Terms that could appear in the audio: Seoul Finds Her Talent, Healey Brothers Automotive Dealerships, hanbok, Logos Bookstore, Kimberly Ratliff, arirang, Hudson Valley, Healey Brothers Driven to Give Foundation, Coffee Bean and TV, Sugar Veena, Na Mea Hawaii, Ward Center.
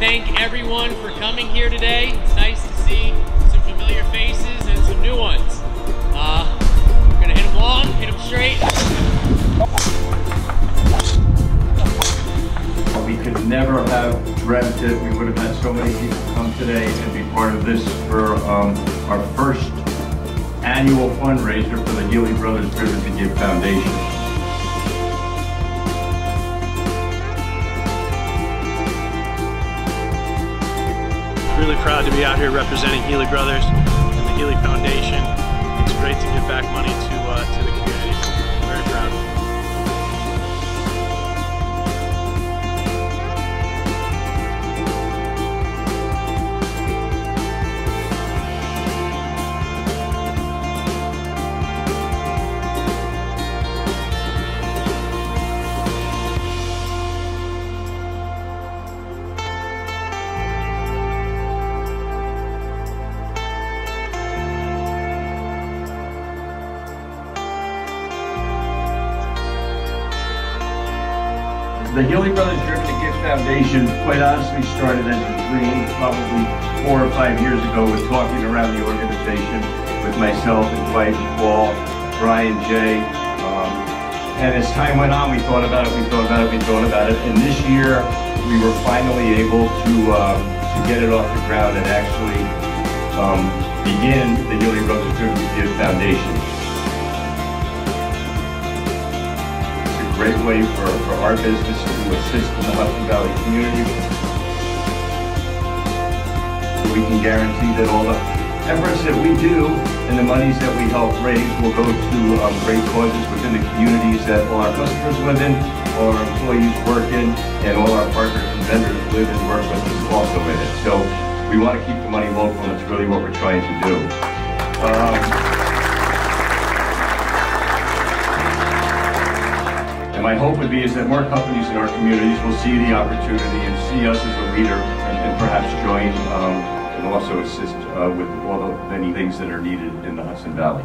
thank everyone for coming here today. It's nice to see some familiar faces and some new ones. We're gonna hit them long, hit them straight. We could never have dreamt it. We would have had so many people come today and be part of this for our first annual fundraiser for the Healey Brothers Driven to Give Foundation. Really proud to be out here representing Healey Brothers and the Healey Foundation. It's great to give back money to the community. I'm very proud. The Healey Brothers Driven to Give Foundation, quite honestly, started as a dream probably 4 or 5 years ago, with talking around the organization with myself and Dwight and Paul, Brian J. And as time went on, we thought about it, we thought about it, we thought about it. And this year, we were finally able to get it off the ground and actually begin the Healey Brothers Driven to Give Foundation. Great way for our business to assist in the Hudson Valley community. We can guarantee that all the efforts that we do and the monies that we help raise will go to great causes within the communities that all our customers live in, all our employees work in, and all our partners and vendors live and work with us also in it. So we want to keep the money local, and that's really what we're trying to do. And my hope would be is that more companies in our communities will see the opportunity and see us as a leader and perhaps join and also assist with all the many things that are needed in the Hudson Valley.